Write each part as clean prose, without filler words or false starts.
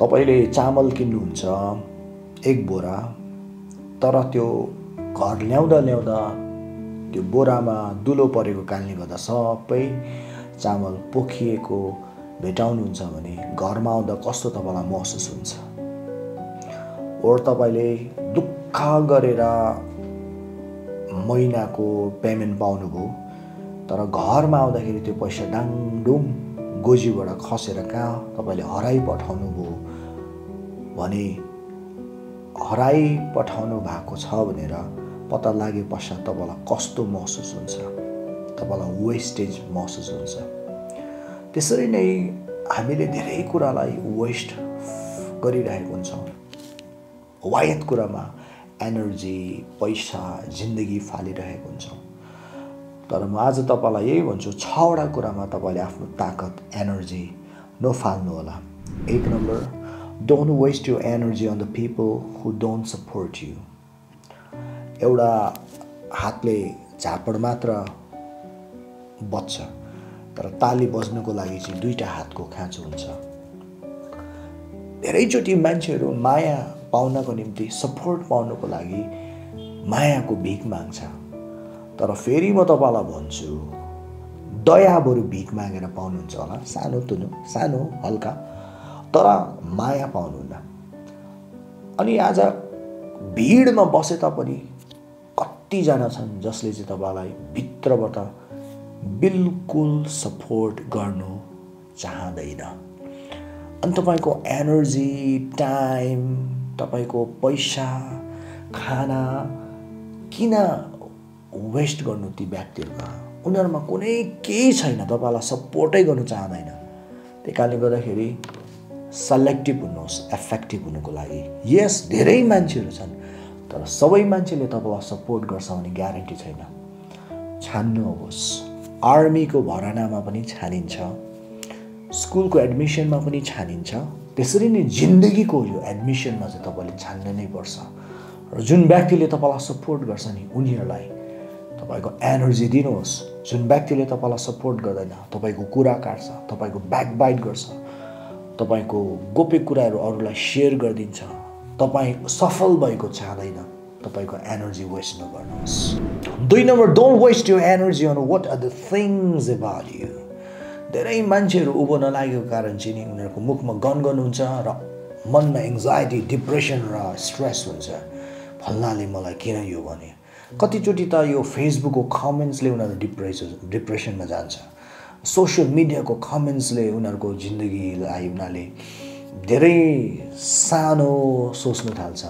तपाईले चामल किन्नुहुन्छ एक बोरा, तर त्यो घर ल्याउँदा ल्याउँदा त्यो बोरामा दुलो परेको कारणले गर्दा सबै चामल पोखिएको भेटाउनुहुन्छ भने घरमा आउँदा कस्तो तपाईलाई महसुस हुन्छ। और तपाईले दुःख गरेर महिनाको पेमेन्ट पाउनुभयो, तर घरमा आउँदाखेरि त्यो पैसा डाङडुङ गोजीबाट खसेर कहाँ तपाईले हराई पठाउनु भयो भने हराई पठाउनु भएको छ भनेर पत्ता लागे पश्चात तपाईलाई कस्तो महसुस हुन्छ, तपाईलाई वेस्टेज महसुस हुन्छ। त्यसरी नै हामीले धेरै कुरालाई वेस्ट गरिरहेको हुन्छौँ। वायत कुरामा एनर्जी, पैसा, जिन्दगी फालिरहेको हुन्छौँ। तर म आज तपाईलाई यही भन्छु, 6 वटा कुरामा तपाईले आफ्नो ताकत, एनर्जी नफाल्नु होला। 1 number, don't waste your energy on the people who don't support you. एउटा हातले झापड मात्र बज्छ, तर ताली बज्नको लागि चाहिँ 2टा हातको खाँचो हुन्छ। धेरैचोटी मान्छेहरू माया पाउनको निम्ति, सपोर्ट पाउनको लागि मायाको भिख माग्छ, तर फेरि म तपाईलाई भन्छु, दया बरु भिख मागेर पाउनुहुन्छ होला, सानो तुनो, सानो हल्का, तर माया पाउनुहुन्न। अनि आज भिडमा बसे तापनि कतिजना छन् जसले चाहिँ तपाईलाई भित्रबाट बिल्कुल सपोर्ट गर्नु चाहदैन। अनि तपाईको एनर्जी, टाइम, तपाईको पैसा, खाना किन वेस्ट गर्नु ती व्यक्तिहरुमा? उनीहरुमा कुनै केही छैन, तपाईलाई सपोर्टै गर्न चाहदैन। त्यही कारणले गर्दाखेरि सेलेक्टिभ हुनुहोस् एफेक्टिभ हुनुको लागि। यस धेरै मान्छेहरु छन्, तर सबै मान्छेले तपाईलाई सपोर्ट गर्छ भन्ने ग्यारेन्टी छैन। छान्नुहोस्। आर्मीको भर्नामा पनि छानिन्छ, स्कुलको एडमिसनमा पनि छानिन्छ, त्यसरी नै जिन्दगीको यो एडमिसनमा चाहिँ तपाईले छान्न नै पर्छ। र जुन व्यक्तिले तपाईलाई सपोर्ट गर्छ नि, उनीहरुलाई तपाईको एनर्जी दिनुहोस्। जुन व्यक्तिले तपाईलाई सपोर्ट गर्दैन, तपाईको कुरा काट्छ, तपाईको ब्याकबाइट गर्छ, तपाईको गोप्य कुराहरू अरूलाई शेयर गरिदिन्छ, तपाई सफल भएको चाहदैन, तपाईको एनर्जी वेस्ट नगर्नुहोस्। 2 number, don't waste your energy on what are the things about you. धेरै मान्छेहरू उभो नलागेको कारण चाहिँ नि उनीहरुको मुखमा गनगन हुन्छ र मनमा एंजाइटी, डिप्रेसन र स्ट्रेस हुन्छ। फल्नाले मलाई किन यो भन्यो? कतिचोटि त यो फेसबुकको कमेन्ट्सले उनीहरु डिप्रेसनमा जान्छ। सोशल मिडियाको कमेन्ट्सले उनीहरुको जिन्दगीलाई उनीहरुले धेरै सानो सोच्न थाल्छ।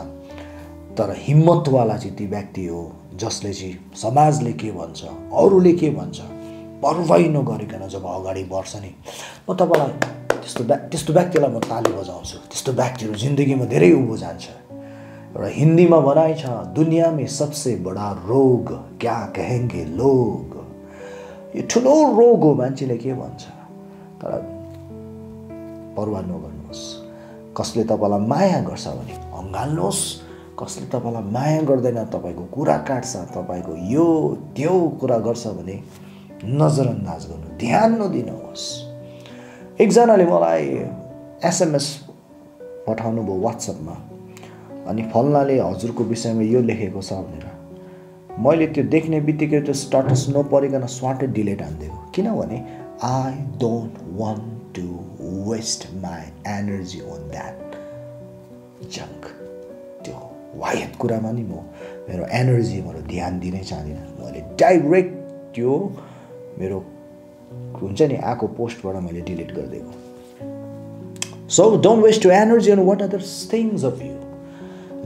तर हिम्मतवाला चाहिँ ती व्यक्ति हो जसले चाहिँ समाजले के भन्छ, अरूले के भन्छ परवाही नगरिकन जब अगाडि बढ्छ नि, म तपाईलाई त्यस्तो व्यक्तिलाई म ताली बजाउँछु। त्यस्तो व्यक्तिहरु जिन्दगीमा धेरै उभो जान्छ। र हिन्दीमा भनाइ छ, दुनिया में सबसे बड़ा रोग क्या कहेंगे लोग। यो ठुलो रोग हो, मान्छेले के भन्छ तर परवाह नगर्नुहोस्। कसले तपाईलाई माया गर्छ भने हँगाल्नुहोस्, कसले तपाईलाई माया गर्दैन, तपाईको कुरा काट्छ, तपाईको यो त्यो कुरा गर्छ भने नजरअन्दाज गर्नु, ध्यान नदिनुहोस्। एकजनाले मलाई एसएमएस पठाउनु भयो व्हाट्सएपमा, अनि फल्नाले हजुरको विषयमा यो लेखेको छ भनेर मैले त्यो देख्ने बित्तिकै त्यो स्ट्याटस नपरिकन स्वाटै डिलिट हान्दिएको। किनभने I don't want to waste my energy on that junk. त्यो वायत कुरामा नि म मेरो एनर्जी, मेरो ध्यान दिनै चाहदिनँ। मैले डाइरेक्ट त्यो मेरो हुन्छ नि आएको पोस्टबाट मैले डिलिट गरिदिएको। So don't waste you energy on what other things of you.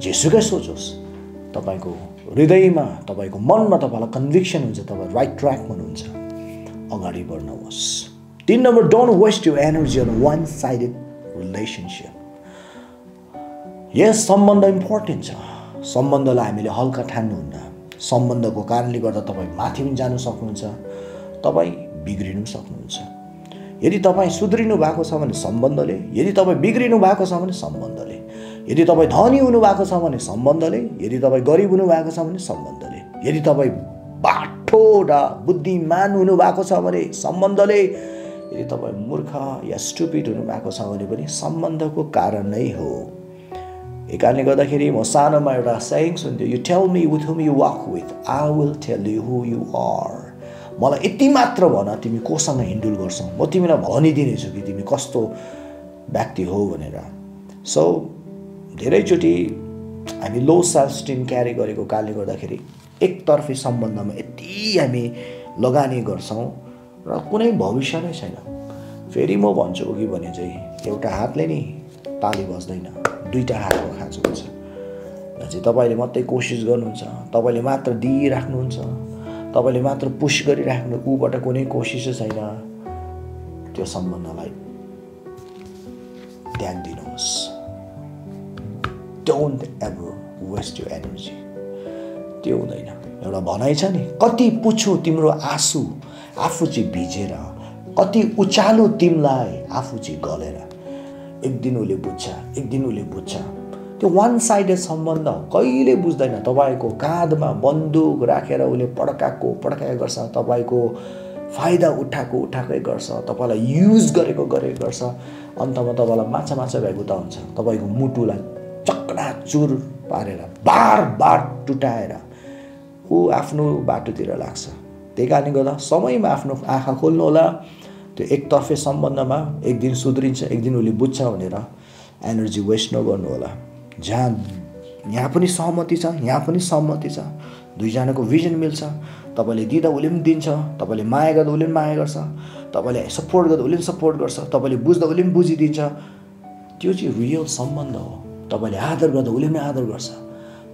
जेसुकै सोचोस्, तपाईको हृदयमा, तपाईको मनमा तपाईलाई कन्भिक्सन हुन्छ, तपाईँ राइट ट्र्याकमा हुनुहुन्छ, अगाडि बढ्नुहोस्। 3 number, don't waste your energy on one sided relationship. यस सम्बन्ध इम्पोर्टेन्ट छ। सम्बन्धलाई हामीले हल्का ठान्नुहुन्न। सम्बन्धको कारणले गर्दा तपाईँ माथि पनि जानु सक्नुहुन्छ, तपाईँ बिग्रिनु सक्नुहुन्छ। यदि तपाईँ सुध्रिनु भएको छ भने सम्बन्धले, यदि तपाईँ बिग्रिनु भएको छ भने सम्बन्धले, यदि तपाईँ धनी हुनुभएको छ भने सम्बन्धले, यदि तपाईँ गरिब हुनुभएको छ भने सम्बन्धले, यदि तपाईँ बाठो र बुद्धिमान हुनुभएको छ भने सम्बन्धले, यदि तपाई मूर्ख या स्टुपिड हुनु भएको छ भने पनि सम्बन्धको कारण नै हो। यो कारणले गर्दाखेरि म सानोमा एउटा सेयिङ सुन्थ्यो, you tell me with whom you walk with, I will tell you who you are. मलाई यति मात्र भन तिमी कोसँग हिन्डुल गर्छौ, म तिमीलाई भनिदिनेछु कि तिमी कस्तो व्यक्ति हो भनेर। सो धेरैचोटि हामी लो सेल्फ स्टिम क्यारी गरेको कारणले गर्दाखेरि एकतर्फी सम्बन्धमा यति हामी लगानी गर्छौँ र कुनै भविष्य नै छैन। फेरि म भन्छु कि भने चाहिँ एउटा हातले नि ताली बज्दैन, दुईटा हातको खाँचो हुन्छ। चाहिँ तपाईले मात्रै कोसिस गर्नुहुन्छ, तपाईले मात्र दिइराख्नुहुन्छ, तपाईले मात्र पुश गरिराख्नु, ऊबाट कुनै कोसिसै छैन। त्यो सम्बन्धलाई ध्यान दिनुहोस्। Don't ever waste your energy. त्यो हुँदैन। एउटा भनाइ छ नि, कति पुछु तिम्रो आँसु आफू चाहिँ भिजेर, कति उचालो तिमलाई आफू चाहिँ गलेर। एक दिन उसले बुझ्छ, एक दिन उसले बुझ्छ। त्यो वान साइडेड सम्बन्ध कहिले बुझ्दैन। तपाईँको काँधमा बन्दुक राखेर उसले पड्काएको गर्छ, तपाईँको फाइदा उठाएकै गर्छ, तपाईँलाई युज गरेको गर्छ। अन्तमा तपाईँलाई माछा भएको त हुन्छ, तपाईँको मुटुलाई चक्राचुर पारेर बार टुटाएर ऊ आफ्नो बाटोतिर लाग्छ। त्यही कारणले गर्दा समयमा आफ्नो आँखा खोल्नु होला। त्यो एकतर्फे सम्बन्धमा एक दिन सुध्रिन्छ, एक दिन उसले बुझ्छ भनेर एनर्जी वेस्ट नगर्नु होला। जहाँ यहाँ पनि सहमति छ, यहाँ पनि सहमति छ, दुईजनाको भिजन मिल्छ। तपाईँले दिँदा उसले पनि दिन्छ, तपाईँले माया गर्दा उसले पनि माया गर्छ, तपाईँले सपोर्ट गर्दा उसले पनि सपोर्ट गर्छ, तपाईँले बुझ्दा उसले पनि बुझिदिन्छ। त्यो चाहिँ रियल सम्बन्ध हो। तपाईँले आदर गर्दा उसले पनि आदर गर्छ,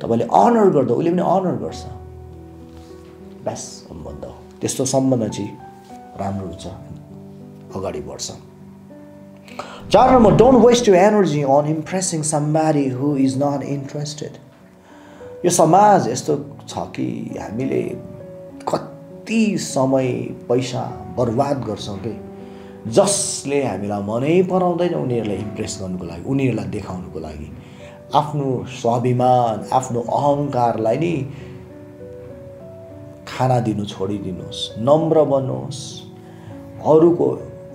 तपाईँले अनर गर्दा उसले पनि अनर गर्छ। बेस सम्बन्ध हो। त्यस्तो सम्बन्ध चाहिँ राम्रो हुन्छ, अगाडि बढ्छ। 4 number, don't waste your energy on impressing somebody who is not interested. यो समाज यस्तो छ कि हामीले कति समय पैसा बर्बाद गर्छौँ कि जसले हामीलाई मनै पराउँदैन, उनीहरूलाई इम्प्रेस गर्नुको लागि, उनीहरूलाई देखाउनुको लागि, आफ्नो स्वाभिमान, आफ्नो अहङ्कारलाई नि खाना दिनु छोडिदिनुहोस्। नम्र बन्नुहोस्।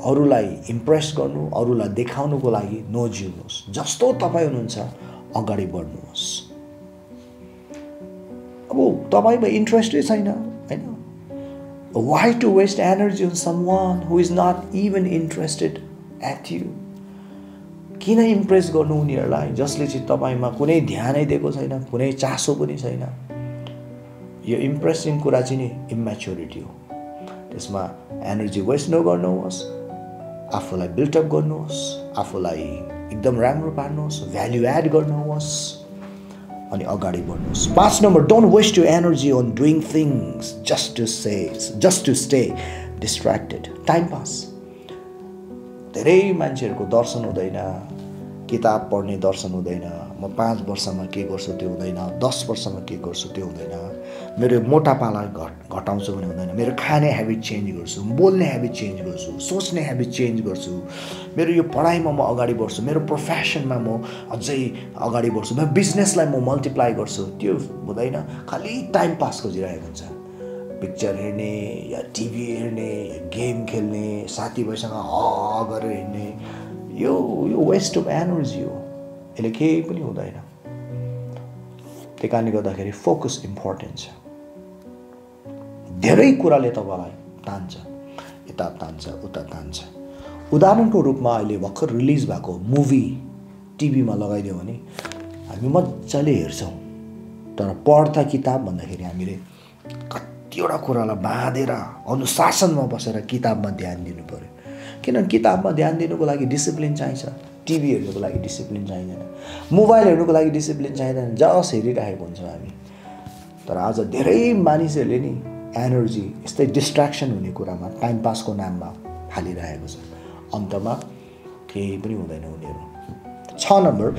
अरूलाई इम्प्रेस गर्नु, अरूलाई देखाउनुको लागि नजिउनुहोस्। जस्तो तपाईँ हुनुहुन्छ अगाडि बढ्नुहोस्। अब तपाईँमा इन्ट्रेस्टै छैन, हैन? Why to waste energy on someone who is not even interested at you? किन इम्प्रेस गर्नु उनीहरूलाई जसले चाहिँ तपाईमा कुनै ध्यानै दिएको छैन, कुनै चासो पनि छैन? यो इम्प्रेसिङ कुरा चाहिँ नि इम्याच्योरिटी हो। त्यसमा एनर्जी वेस्ट नगर्नुहोस्, आफूलाई बिल्टअप गर्नुहोस्, आफूलाई एकदम राम्रो पार्नुहोस्, भ्याल्यु एड गर्नुहोस् अनि अगाडि बढ्नुहोस्। 5 number, don't waste your energy on doing things just to stay distracted. Time pass. धेरै मान्छेहरूको दर्शन हुँदैन, किताब पढ्ने दर्शन हुँदैन। म 5 वर्षमा के गर्छु त्यो हुँदैन, 10 वर्षमा के गर्छु त्यो हुँदैन, मेरो मोटापालाई घटाउँछु भने हुँदैन, मेरो खाने ह्याबिट चेन्ज गर्छु, बोल्ने ह्याबिट चेन्ज गर्छु, सोच्ने ह्याबिट चेन्ज गर्छु, मेरो यो पढाइमा म अगाडि बढ्छु, मेरो प्रोफेसनमा म अझै अगाडि बढ्छु, मेरो बिजनेसलाई म मल्टिप्लाई गर्छु। त्यो हुँदैन। खालि टाइम पास खोजिरहेको हुन्छ। पिक्चर हेर्ने या टिभी हेर्ने या गेम खेल्ने, साथीभाइसँग ह गरेर हिँड्ने, यो वेस्ट अफ एनर्जी हो। यसले केही पनि हुँदैन। त्यही कारणले गर्दाखेरि फोकस इम्पोर्टेन्ट छ। धेरै कुराले तपाईँलाई तान्छ, यता तान्छ, उता तान्छ। उदाहरणको रूपमा अहिले भर्खर रिलिज भएको मुभी टिभीमा लगाइदियो भने हामी मजाले हेर्छौँ, तर पढ्दा किताब भन्दाखेरि हामीले कतिवटा कुरालाई बाँधेर अनुशासनमा बसेर किताबमा ध्यान दिनु पर्यो। किनभने किताबमा ध्यान दिनुको लागि डिसिप्लिन चाहिन्छ, टिभी हेर्नुको लागि डिसिप्लिन चाहिँदैन, मोबाइल हेर्नुको लागि डिसिप्लिन चाहिँदैन। जस हेरिरहेको हुन्छौँ हामी। तर आज धेरै मानिसहरूले नि एनर्जी यस्तै डिस्ट्र्याक्सन हुने कुरामा, टाइम पासको नाममा हालिरहेको छ। अन्तमा केही पनि हुँदैन उनीहरू। 6 number,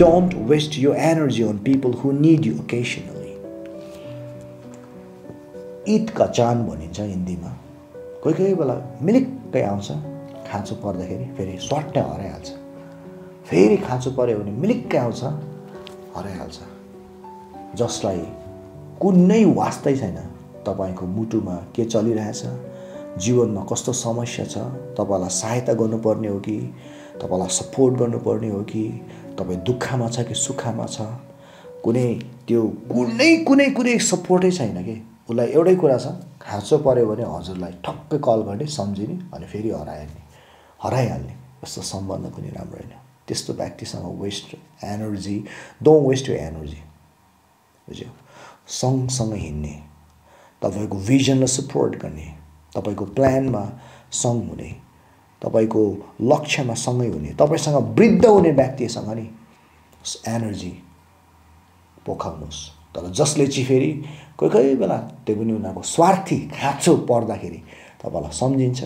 don't waste your energy on people who need you occasionally. Eid का चाँद भनिन्छ हिन्दीमा। कोही कोही बेला मिलिक्कै आउँछ, खाँचो पर्दाखेरि फेरि स्वाट्टै हराइहाल्छ, फेरि खाँचो पर्यो भने मिलिक्कै आउँछ, हराइहाल्छ। जसलाई कुनै वास्तै छैन, तपाईँको मुटुमा के चलिरहेछ, जीवनमा कस्तो समस्या छ तपाईलाई सहायता गर्नुपर्ने हो कि तपाईलाई सपोर्ट गर्नुपर्ने हो कि तपाई दुःखमा छ कि सुखमा छ कुनै त्यो कुनै सपोर्टै छैन के उलाई एउटै कुरा छ खाँचो पर्यो भने हजुरलाई ठक्कै कल गर्ने सम्झिने अनि फेरि हराइहाल्ने यस्तो सम्बन्ध पनि राम्रो हैन त्यस्तो व्यक्तिसँग waste energy don't waste your energy बुझ्यो सँगसँगै हिन्ने तपाईको भिजनलाई सपोर्ट गर्ने तपाईको प्लानमा सँग हुने तपाईको लक्ष्यमा सँगै हुने तपाईसँग वृद्ध हुने व्यक्तिसँग नि एनर्जी पोखाउनुस् तर जसले चाहिँ फेरि कोही कोही बेला त्यो पनि उनीहरुको स्वार्थी खाँचो पर्दाखेरि तपाईलाई सम्झिन्छ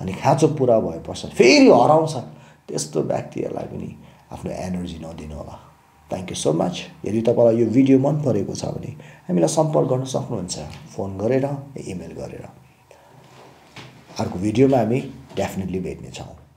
अनि खाँचो पूरा भएपछि फेरि हराउँछ त्यस्तो व्यक्तिहरुलाई पनि आफ्नो एनर्जी नदिनु होला Thank you so much. यदि तपाईलाई यो भिडियो मन परेको छ भने हामीलाई सम्पर्क गर्न सक्नुहुन्छ फोन गरेर या इमेल गरेर अर्को भिडियोमा हामी डेफिनेटली भेट्ने छौं